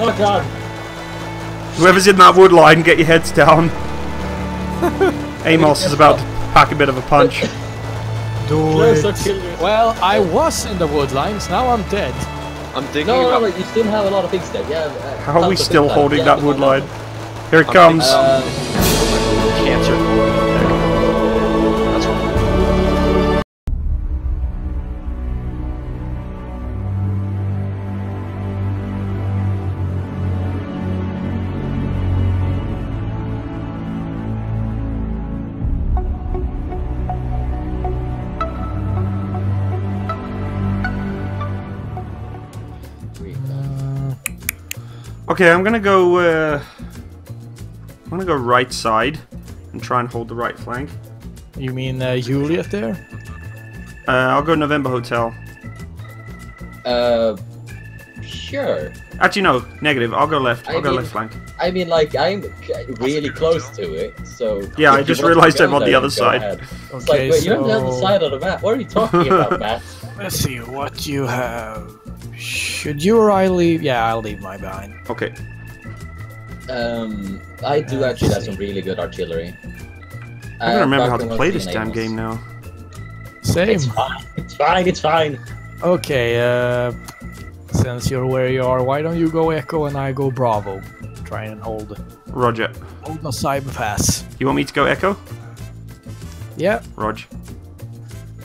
Oh god. Whoever's in that wood line, get your heads down. Amos is about to pack a bit of a punch. Do it. Well, I was in the wood lines, now I'm dead. I'm thinking about... you still have a lot of things there. Yeah, how are we still holding that wood line? Here it comes. Cancer. That's right. Okay, I'm gonna go right side and try and hold the right flank. You mean Juliet there? I'll go November Hotel. Sure. Actually, no, negative. I'll go left. I'll go left flank. I mean, like, I'm really close to it, so... Yeah, I just realized I'm on the other side. Okay, it's like, wait, you're on the other side of the map. What are you talking about, Matt? Let's see what you have. Should you or I leave? Yeah, I'll leave mine behind. Okay. I do actually have some really good artillery. I don't remember how to play this damn game now. Same. It's fine. It's fine. It's fine. Okay. Since you're where you are, why don't you go Echo and I go Bravo? Try and hold. Roger. Hold the cyber pass. You want me to go Echo? Yeah. Roger.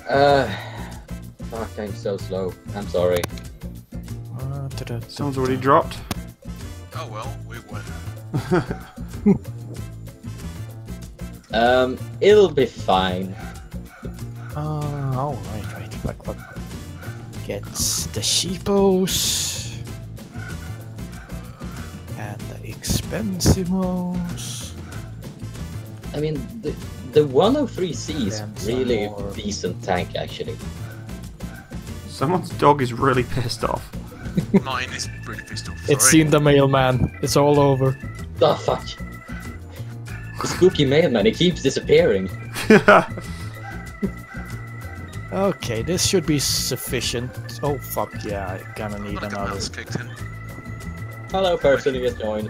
Fuck! I'm so slow. I'm sorry. Someone's already dropped. Oh well, we win. It'll be fine. Alright. Like, gets the cheapos. And the expensivos. I mean, the 103C is really a decent tank, actually. Someone's dog is really pissed off. Mine is pretty pissed off. It's seen the mailman. It's all over. Oh fuck! The spooky mailman. He keeps disappearing. Okay, this should be sufficient. Oh fuck! Yeah, I gonna need another. Hello, person who just joined.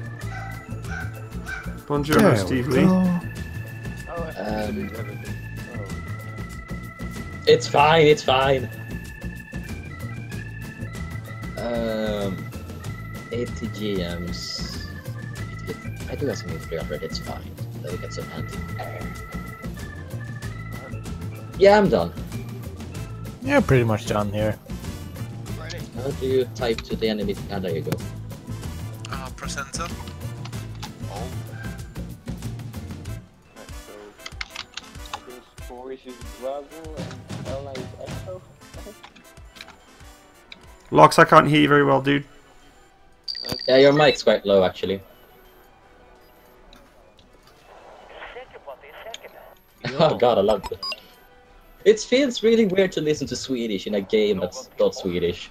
Bonjour, Steve Lee. It's fine. It's fine. ATGMs. I do have some A300, it's fine. Let me get some anti-air. Yeah, I'm done. Yeah, pretty much done here. How do you type to the enemy? Ah, there you go. Press enter. Oh. Lox, I can't hear you very well, dude. Yeah, your mic's quite low, actually. Oh god, I love it. It feels really weird to listen to Swedish in a game that's not Swedish.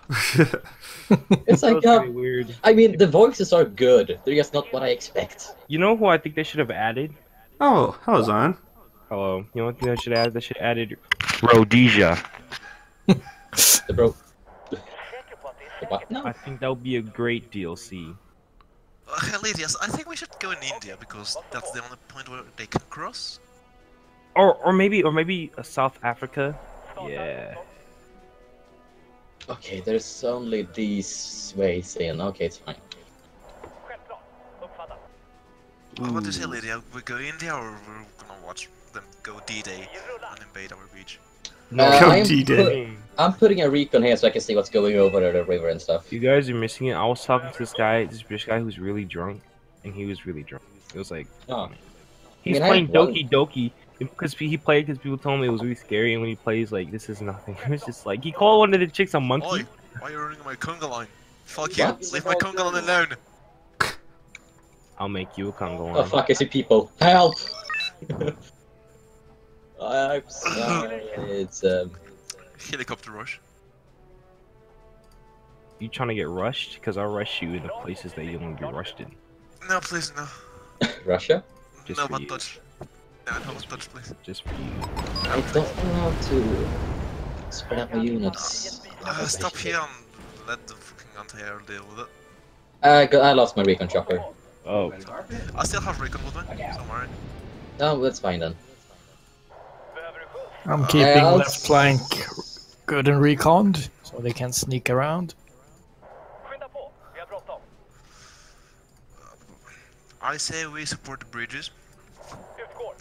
It's like, weird. I mean, the voices are good. They're just not what I expect. You know who I think they should have added? Oh, hello, Zion. Hello. You know what they should add? They should have added Rhodesia. The bro... What? No. I think that would be a great DLC. Helidias, I think we should go in India because that's the only point where they can cross. Or maybe South Africa. Yeah. Okay, there's only these ways in. Okay, it's fine. What is Helidia? We go India, or we're gonna watch them go D-Day and invade our beach. No, I'm putting a recon here so I can see what's going over the river and stuff. You guys are missing it. I was talking to this British guy who's really drunk, and he was really drunk. It was like, he's playing Doki Doki because he played because people told me it was really scary, and when he plays, like, this is nothing. It was just like he called one of the chicks a monkey. Oi, why are you ruining my conga line? Fuck you! Leave my conga line alone. I'll make you a conga line. Oh fuck! I see people. Help! I'm sorry, it's helicopter rush. You trying to get rushed? Because I'll rush you in the places that you want to be rushed in. No, please, no. Russia? Just no, but touch. No, no, but touch, please. Just for you. I don't know how to spread out my units. Stop here and let the fucking anti-air deal with it. I lost my recon chopper. Oh. I still have recon with me, somewhere. No, that's fine then. I'm keeping left flank good and reconned, so they can sneak around. I say we support the bridges.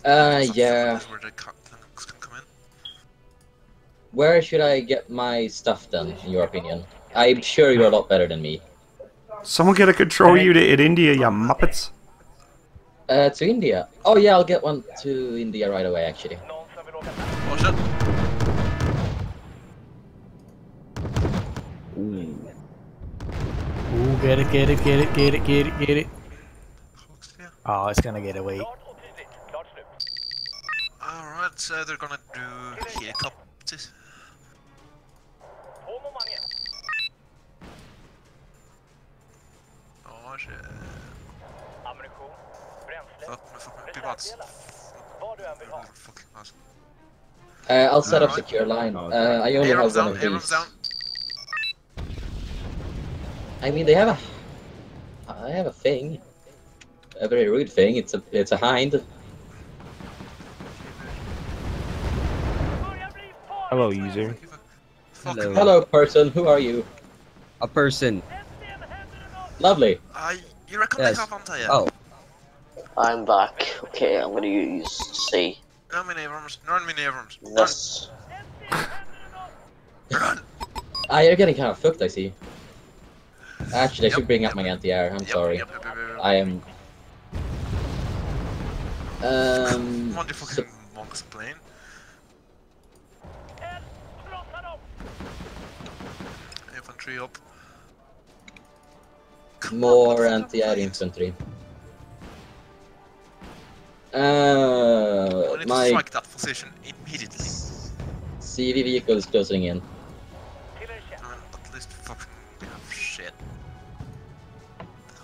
Yeah. Where should I get my stuff done, in your opinion? I'm sure you're a lot better than me. Someone get a control unit in India, you muppets. To India? Oh yeah, I'll get one to India right away, actually. Oh shit. Ooh. Ooh, get it, get it, get it, get it, get it, get it. Oh, it's gonna get away. Alright, so they're gonna do helicopters. Oh shit. Fuck me, fuck me. I'll set up secure line. I only have one of these. I mean, they have a... I have a thing. A very rude thing. It's a Hind. Hello, user. Hello. Hello, person. Who are you? A person. Lovely. You reckon they have Antaya? Oh. I'm back. Okay, I'm gonna use C. No mini Abrams. Run, mini Abrams. Yes. Run. You're getting kind of fucked, I see. Actually, I should bring up my anti-air. I'm sorry. I am. What the fucking monk's plane? Infantry up. More anti-air infantry. I need to strike that position immediately. CV vehicles closing in. At least fucking we have shit.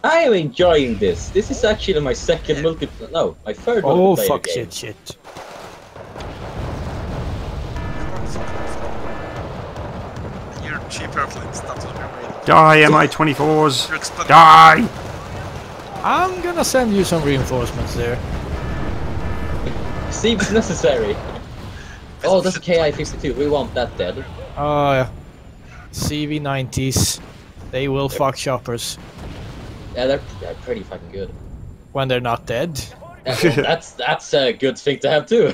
I am enjoying this. This is actually my second multiplayer. No, my third multiplayer. Oh fuck game. Shit. You're cheaper airplanes. That's what you're made. Die MI24s. Die. I'm gonna send you some reinforcements there. Seems necessary. Oh, that's Ki-52. We want that dead. Oh, yeah. CV-90s. They will fuck choppers. Yeah, they're pretty fucking good. When they're not dead. Yeah, well, that's a good thing to have too.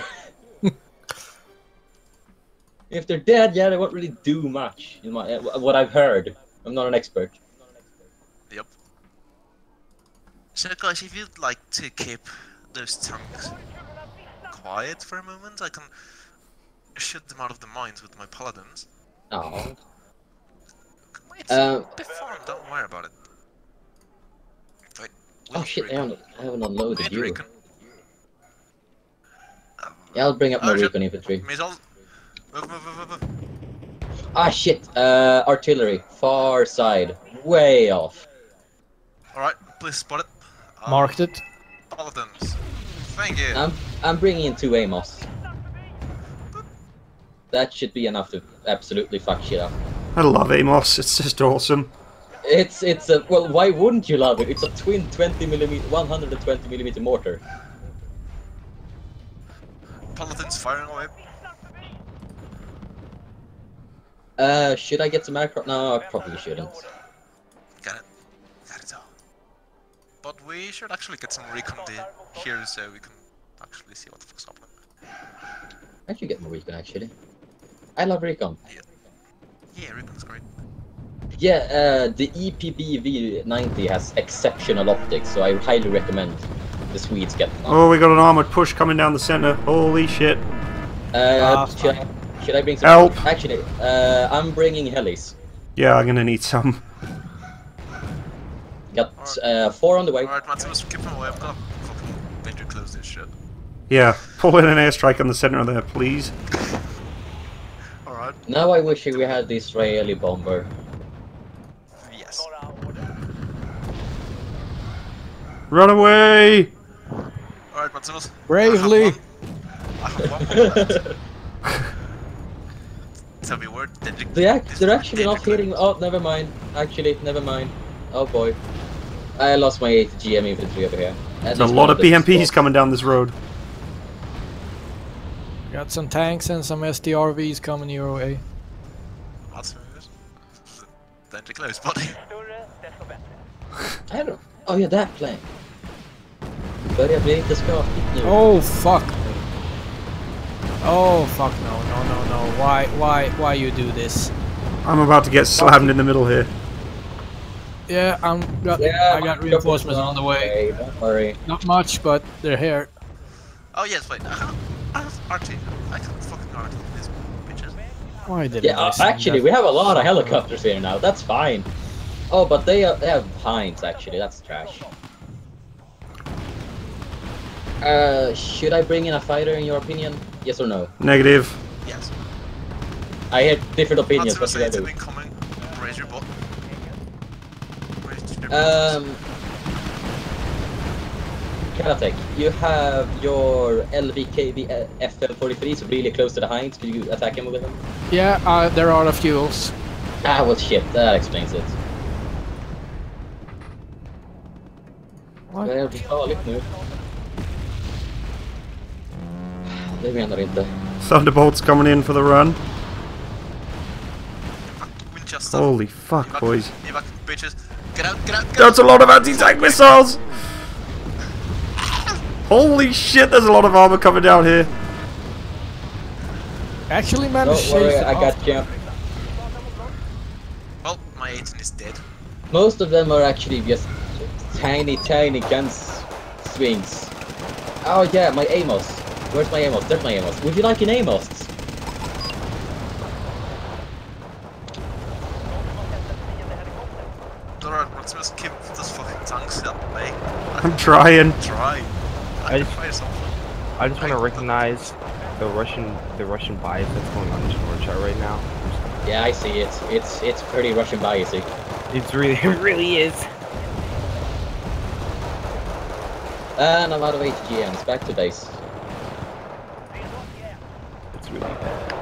If they're dead, yeah, they won't really do much. In my what I've heard, I'm not an expert. Yep. So guys, if you'd like to keep those tanks quiet for a moment, I can shoot them out of the mines with my paladins. Oh. It's a bit fun, don't worry about it. Wait, oh shit, I haven't unloaded you. Yeah, I'll bring up my recon infantry. Missile. Move. Ah shit, artillery, far side, way off. Alright, please spot it. Marked it. Paladins. Thank you. I'm bringing in 2 Amos. That should be enough to absolutely fuck shit up. I love Amos. It's just awesome. It's a well. Why wouldn't you love it? It's a twin 20mm, 120mm mortar. Paladin's firing away. Should I get some aircraft? No, I probably shouldn't. Got it all. But we should actually get some recon here so we can actually see what the fuck's happening. I should get more recon actually. I love recon. Yeah, recon's great. Yeah, the EPBV-90 has exceptional optics, so I highly recommend the Swedes get them. Oh, we got an armored push coming down the center. Holy shit. Should I bring some help? Actually, I'm bringing helis. Yeah, I'm gonna need some. Got 4 on the way. Alright, Matsimus, keep them away. I'm gonna fucking venture close this shit. Yeah, pull in an airstrike on the center of there, please. Alright. Now I wish we had the Israeli bomber. Yes. Run away! Alright, Matsimus. Bravely! I have one. Tell me where. They're actually not hitting. Oh, never mind. Actually, never mind. Oh boy. I lost my GM inventory over here. There's a lot of BMPs coming down this road. Got some tanks and some STRVs coming your way. That's don't be close, buddy. I don't. Oh yeah, that plane. Oh fuck. Oh fuck no, no, no, no. Why you do this? I'm about to get slammed in the middle here. Yeah, I got reinforcements on the way. Don't worry. Not much, but they're here. Oh yes, wait. I was RT. I can't fucking RT these bitches. Why did actually, we have a lot of helicopters here now. That's fine. Oh, but they have Hinds actually. That's trash. Should I bring in a fighter in your opinion? Yes or no? Negative. Yes. I have different opinions. What should I do? Raise your bot. Karatek, you have your LVKV FL-43, so really close to the Hinds. Can you attack him with them? Yeah, there are the fuels. Ah, well shit, that explains it. What? Det är helt farligt nu. Det menar inte. Thunderbolt's coming in for the run. Holy fuck, boys. Get out. That's a lot of anti-tank missiles! Holy shit, there's a lot of armor coming down here. Actually, man, don't worry, I got you. Well, my 18 is dead. Most of them are actually just tiny guns swings. Oh yeah, my Amos. Where's my Amos? There's my Amos. Would you like an Amos? Alright, Matsimus, keep those fucking tanks out of the way. I'm trying. I just want to recognize the Russian bias that's going on in Georgia right now. Yeah, I see it. It's pretty Russian biasy. It really is. And I'm out of HGMs. Back to base. It's really bad.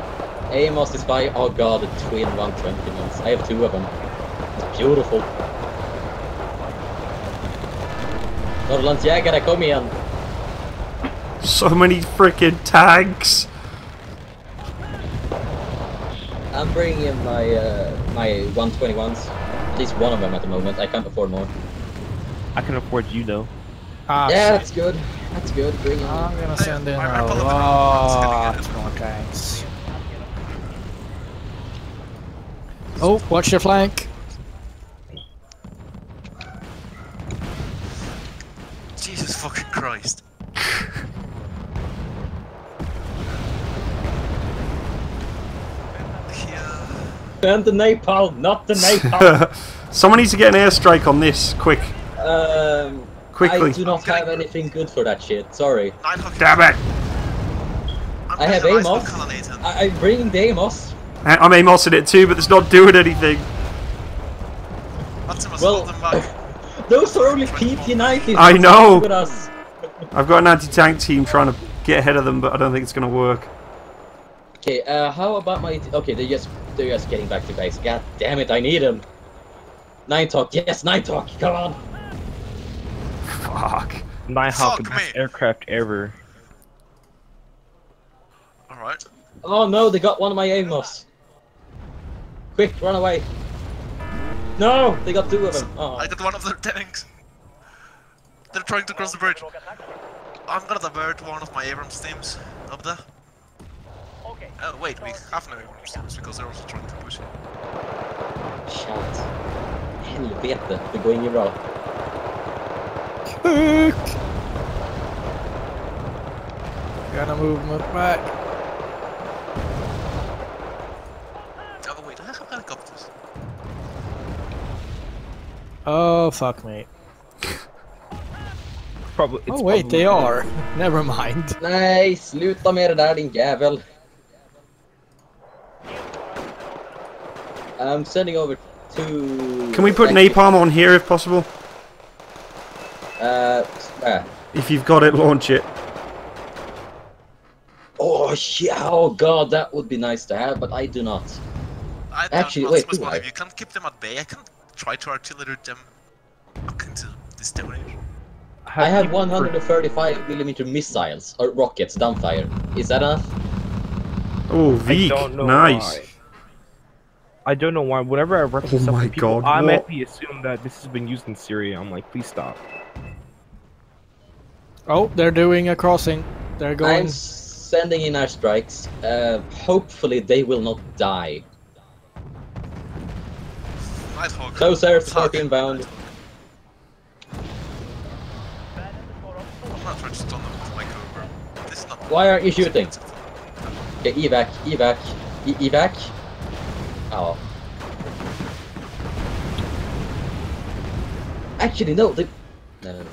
Amos is by. Oh god, a twin 120 ones. I have two of them. It's beautiful. Norrlandsjägare, kom igen. So many freaking tanks. I'm bringing in my my 121s. At least one of them at the moment. I can't afford more. I can afford you though. Ah, yeah, that's good. That's good. Bring it. I'm gonna send in a lot more tanks. Oh, watch your flank. Jesus fucking Christ. Burn the napalm, not the napalm. Someone needs to get an airstrike on this, quick. Quickly. I do not have anything good for that shit, sorry. Damn it! I have Amos. I'm bringing the Amos. I'm Amosing it too, but it's not doing anything. Well, those are only PT-90s. I know! I've got an anti-tank team trying to get ahead of them, but I don't think it's going to work. Okay, how about my... Okay, they're just getting back to base. God damn it, I need them. Nighthawk, yes, Nighthawk, come on! Fuck. Nighthawk is the best aircraft ever. Alright. Oh no, they got one of my Amos. Quick, run away. No, they got two of them. Oh. I got one of their tanks. They're trying to cross the bridge. I'm gonna divert one of my Abrams teams up there. Oh wait, we have no Abrams teams because they're also trying to push it. Shout. Helvete, they're going in wrong. Gotta move him back. Oh wait, I have helicopters. Oh fuck me. Probably. Oh wait, they are. Never mind. Nej, sluta med det där din jävel. I'm sending over two. Can we put napalm on here if possible? If you've got it, launch it. Oh shit! Oh god, that would be nice to have, but I do not. Actually, wait. You can't keep them at bay. I can try to artillery them. I can do. this duration? I have 135 millimeter missiles or rockets downfire. Is that enough? Oh, Vic, nice. Why. I don't know why. Whenever I reference something, people automatically assume that this has been used in Syria. I'm like, please stop. Oh, they're doing a crossing. They're going. I'm sending in airstrikes. Hopefully, they will not die. Nighthawk. Close air support inbound. I'm not trying to stun them with my Cobra. This is not. Why are you shooting? Okay, evac, evac, evac. Oh. Actually, no. They... No.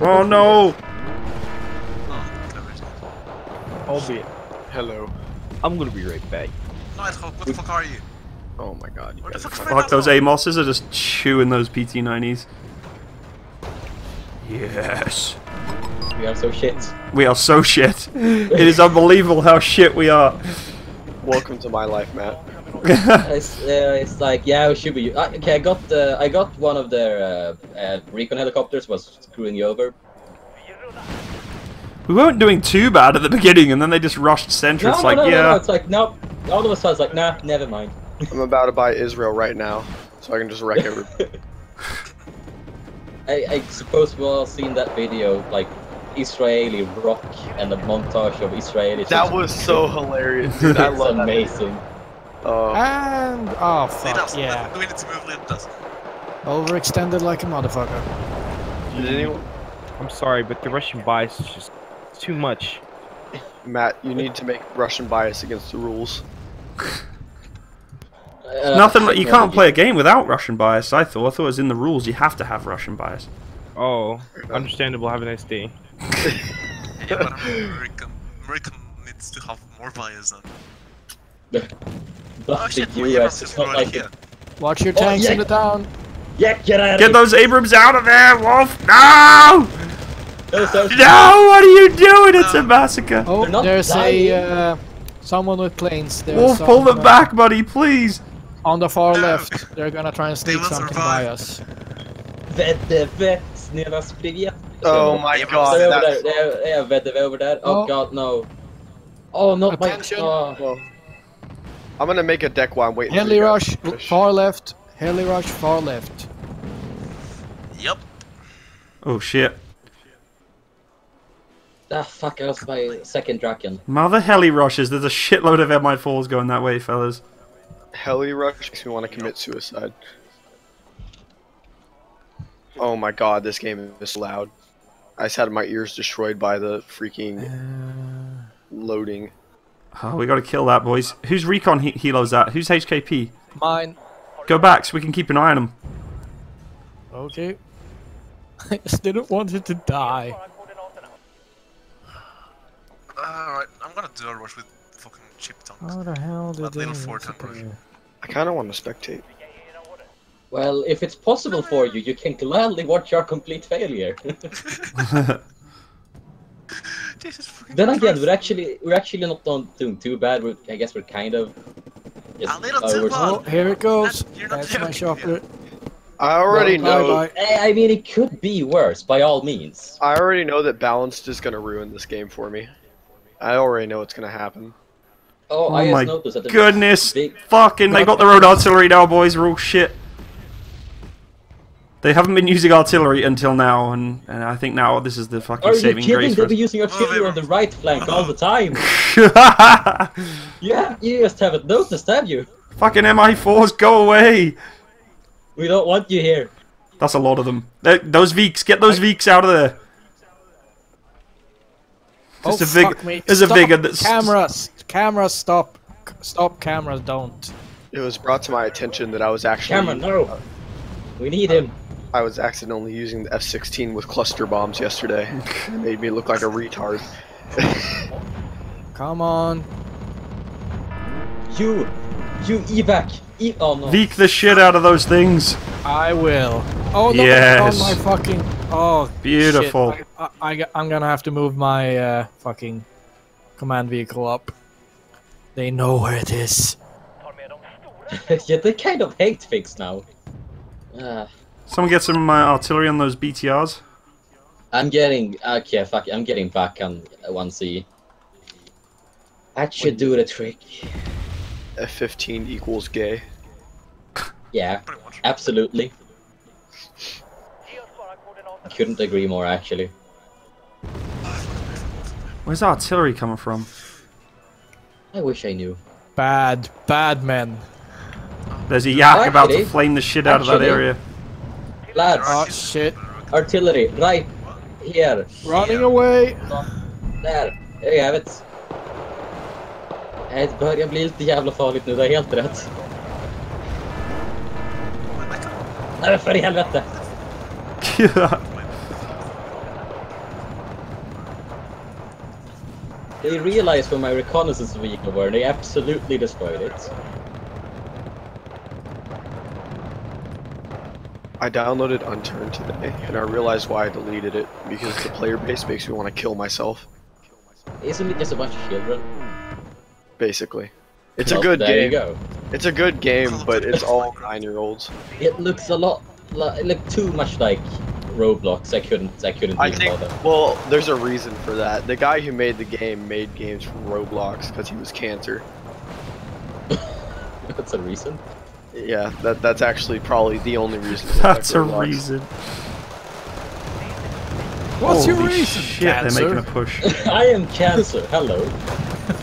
Oh no! Albeit. Hello. I'm gonna be right back. Nighthawk, what the fuck are you? Oh my god. You guys fuck, those Amoses are just chewing those PT-90s. Yes. We are so shit. We are so shit. It is unbelievable how shit we are. Welcome to my life, Matt. It's like, yeah, we should be. Okay, I got one of their recon helicopters was screwing you over. We weren't doing too bad at the beginning, and then they just rushed Central. No, it's like, nope. All of a sudden, it's like, nah, never mind. I'm about to buy Israel right now, so I can just wreck everybody. I suppose we've all seen that video, like Israeli rock and the montage of Israeli. That was so hilarious, dude. I love that. It's amazing. And oh fuck yeah! We need to move Lindas. Overextended like a motherfucker. I'm sorry, but the Russian bias is just too much. Matt, you need to make Russian bias against the rules. Nothing. You can't play a game without Russian bias. I thought it was in the rules. You have to have Russian bias. Oh, understandable. Have a nice day. Yeah, but American needs to have more bias than. Oh, shit, watch your tanks in the town. Yeah, get those Abrams out of there, Wolf! No! No! What are you doing? It's a massacre. Oh, there's a someone with planes. There's Wolf, pull them back, buddy, please. On the far left, they're gonna try and sneak something by us. Oh my god! They're over there. Oh god, no! Oh, not my god! I'm gonna make a deck while I'm waiting. Heli rush, far left. Heli rush, far left. Yep. Oh shit. Ah fuck, I lost my second Draken. Mother heli rushes, there's a shitload of MI4s going that way, fellas. Heli rush makes me want to commit suicide. Oh my god, this game is loud. I just had my ears destroyed by the freaking loading. Oh, we gotta kill that, boys. Who's recon helos at? Who's HKP? Mine. Go back so we can keep an eye on them. Okay. I just didn't want it to die. Alright, I'm gonna do a rush with fucking chip tanks. How the hell did that? I kinda wanna spectate. Well, if it's possible for you, you can gladly watch our complete failure. Then again, we're actually not doing too bad. I guess we're kind of. Just, a little too bad. Oh, here it goes. That's my shocker. I already know. I mean, it could be worse by all means. I already know that balanced is gonna ruin this game for me. I already know what's gonna happen. Oh I my noticed that goodness! Fucking! They got their own artillery now, boys. We're all shit. They haven't been using artillery until now, and I think now this is the fucking saving grace. Are you kidding? They've been using artillery on the right flank all the time. Yeah, you just haven't noticed, have you? Fucking MI4s, go away! We don't want you here. That's a lot of them. Those Veeks, get those Veeks out of there. There's cameras, stop, cameras, don't. It was brought to my attention that I was actually. Camera, no. We need him. I was accidentally using the F-16 with cluster bombs yesterday. It made me look like a retard. Come on. You evac. Oh no. Veek the shit out of those things. I will. Oh no, yes. On my fucking... Oh, beautiful. Shit. I'm gonna have to move my fucking command vehicle up. They know where it is. Yeah, they kind of hate Veeks now. Someone get some of my artillery on those BTRs. I'm getting... Okay, fuck it. I'm getting back on 1C. That should do the trick. F-15 equals gay. Yeah, absolutely. I couldn't agree more, actually. Where's artillery coming from? I wish I knew. Bad, bad men. There's a Yak about to flame the shit out of that area. Lads. Oh, shit. Artillery, right here. Running away. Där, there you have it. Det börjar bli lite jävla farligt nu, det är helt rätt. Nej, för i helvete. They realized where my reconnaissance vehicle were, and they absolutely destroyed it. I downloaded Unturned today, and I realized why I deleted it, because the player base makes me want to kill myself. Isn't it just a bunch of children? Basically. It's a good game. There you go. It's a good game, but it's all 9-year-olds. It looks a lot, it looked too much like Roblox. I couldn't even bother. Well, there's a reason for that. The guy who made the game made games for Roblox because he was cancer. That's a reason? Yeah, that's actually probably the only reason. That's a reason. What's your reason? Shit, cancer. They're making a push. I am cancer. Hello.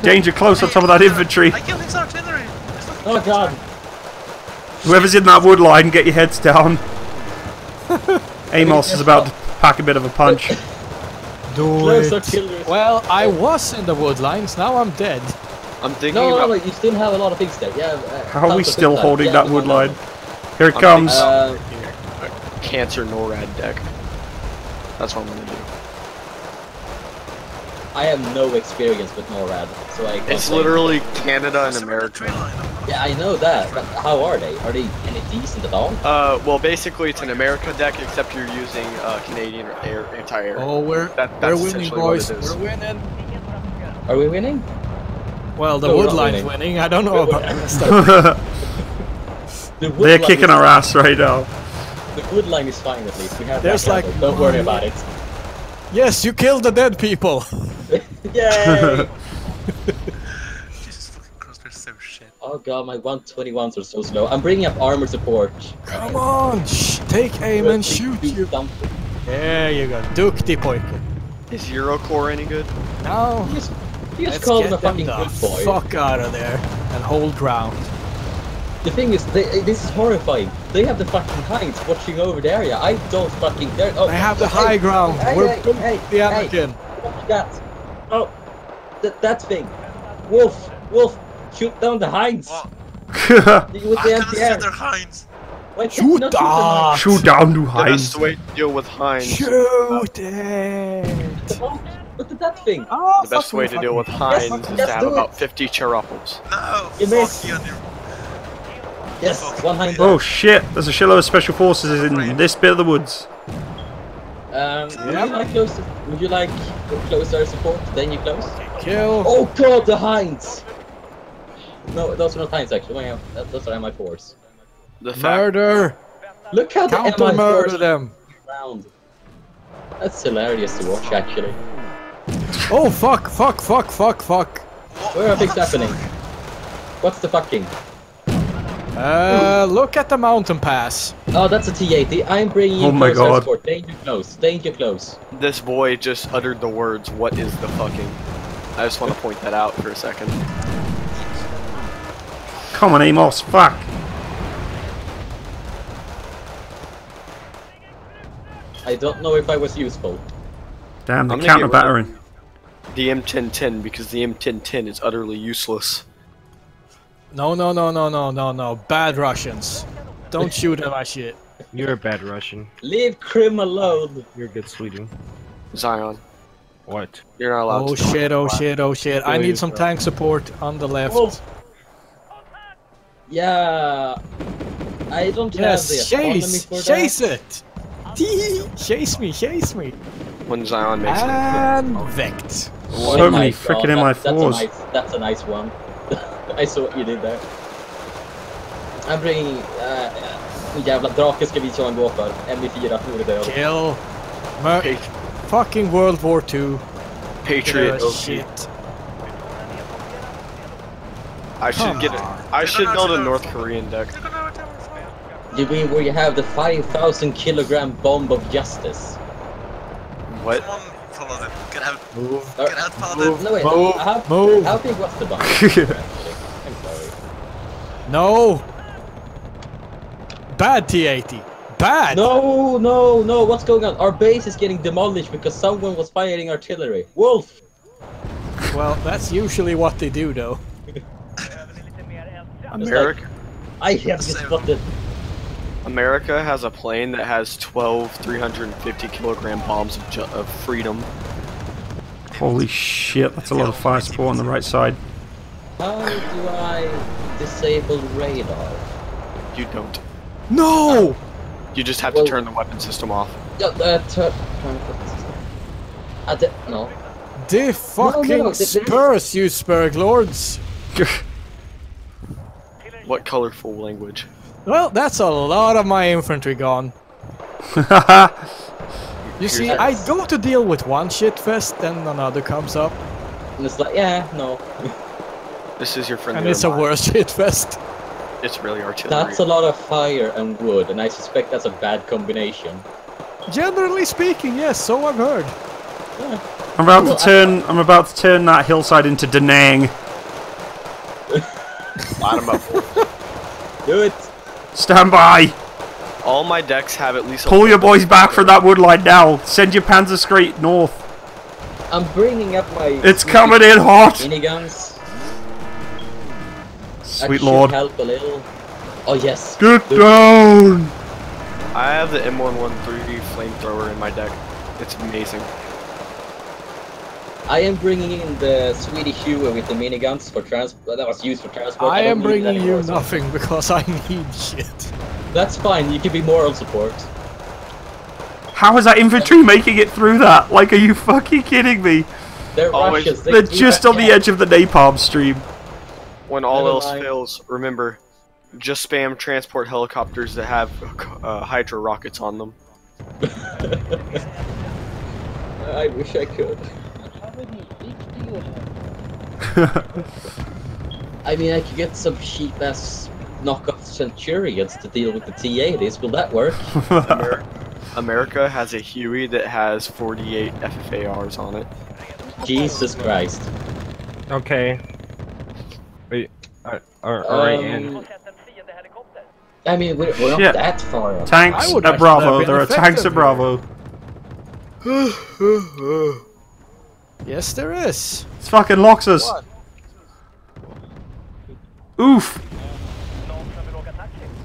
Danger close on top of that infantry. I killed his artillery. Oh god. Whoever's in that wood line, get your heads down. Amos is about to pack a bit of a punch. Do it. Well, I was in the wood lines. Now I'm dead. I'm thinking about... you still have a lot of things there. Yeah, how are we still holding that wood line? Here it comes. Cancer NORAD deck. That's what I'm gonna do. I have no experience with NORAD, so I... It's literally Canada and America. Yeah, I know that, but how are they? Are they any decent at all? Well, basically it's an America deck, except you're using Canadian anti-air. Oh, we're winning, boys. We're winning. Are we winning? Well, the wood line's winning. I don't know about that. They're kicking our ass right now. The wood line is fine at least. We have that handle. Don't worry about it. Yes, you killed the dead people. Yay! Jesus fucking Christ, they're so shit. Oh god, my 121s are so slow. I'm bringing up armor support. Come on, take aim and shoot you. There you go, Dukti Poike. Is Eurocore any good? No. You just call them a fucking good boy. Fuck out of there and hold ground. The thing is, this is horrifying. They have the fucking Hinds watching over the area. I don't fucking. Oh, they have the high ground. We're watch that. Oh, that thing. Wolf, shoot down the Hinds. Shoot the Hinds. Shoot down the Hinds. The best way to deal with Hinds. Shoot it. Look at that thing! Oh, the best way to deal with Hind is to have about 50 chirruples. No! You missed! Yes, one Hind. Oh shit! There's a shitload of special forces in this bit of the woods. Would you like closer support? Then you close? Kill! Oh god, the Hinds! No, those are not Hinds actually. Those are MI4s. The murder! Look how the MI4s them round. That's hilarious to watch actually. Oh fuck, fuck, fuck, fuck, fuck. Where are things happening? What's the fucking? Look at the mountain pass. Oh, that's a T-80. I'm bringing you close escort. Danger close, danger close. This boy just uttered the words, what is the fucking? I just want to point that out for a second. Come on, Amos, fuck. I don't know if I was useful. Damn, the counter battering. The M1010 because the M1010 is utterly useless. No. Bad Russians. Don't shoot at my shit. You're a bad Russian. Leave Krim alone. You're good, Sweden. Zion. What? You're not allowed to. Oh shit. I need some tank support on the left. Oh. Yeah. I don't have the autonomy for that. Chase it. Chase me. When Zion makes it. And Vect. So many freaking MI4s. That's a nice one. I saw what you did there. I'm bringing En jävla drake ska vi köra en gå för. MI4 Florida. Kill. Fucking World War II. Patriot. Oh, shit. I should get it. I should build a North Korean deck. You mean where you have the 5,000 kilogram bomb of justice? What? Paladin. Get out, Paladin. Move. No, wait, move. How big was the bomb? I'm sorry. No. Bad T-80. Bad. No. What's going on? Our base is getting demolished because someone was firing artillery. Wolf. Well, that's usually what they do, though. America. Like, I have spotted. America has a plane that has 12 350-kilogram bombs of freedom. Holy shit, that's a lot of fire support on the right side. How do I disable radar? You don't. No! You just have to turn the weapon system off. Turn the weapon system off. No. The fucking spurs, you Spurglords! What colorful language? Well, that's a lot of my infantry gone. You see, I go to deal with one shitfest, then another comes up. And it's like, yeah, no. This is your friend. And it's a worse shitfest. It's really artillery. That's a lot of fire and wood, and I suspect that's a bad combination. Generally speaking, yes, so I've heard. Yeah. I'm about to turn that hillside into Da Nang. Bottom up. Do it. Stand by! All my decks have at least... Pull your boys back from that wood line now! Send your Panzer straight north! I'm bringing up my... It's coming in hot! Miniguns. Sweet lord. Help a little. Oh yes! Get down! I have the M113 flamethrower in my deck. It's amazing. I am bringing in the Swedish Huey with the miniguns for transport. That was used for transport. I am bringing you nothing because I need shit. That's fine. You can be moral support. How is that infantry making it through that? Like, are you fucking kidding me? They're Russians. They're just on the edge of the napalm stream. When all else fails, remember, just spam transport helicopters that have Hydra rockets on them. I wish I could. I mean, I could get some cheap ass knockoff Centurions to deal with the T-80s. Will that work? America has a Huey that has 48 FFARs on it. Jesus Christ. Okay. Wait, are I in? I mean, we're not that far up. Tanks at Bravo. There are tanks at Bravo. Yes, there is. It's fucking locks us. What? Oof.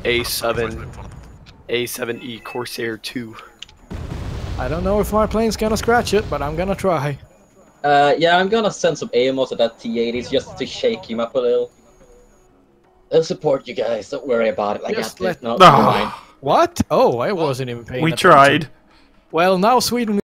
A7E Corsair 2. I don't know if my plane's gonna scratch it, but I'm gonna try. Yeah, I'm gonna send some Amos at that T-80s just to shake him up a little. I'll support you guys. Don't worry about it. I got it. No, never mind. What? Oh, I wasn't even paying attention. We tried. Well, now Sweden.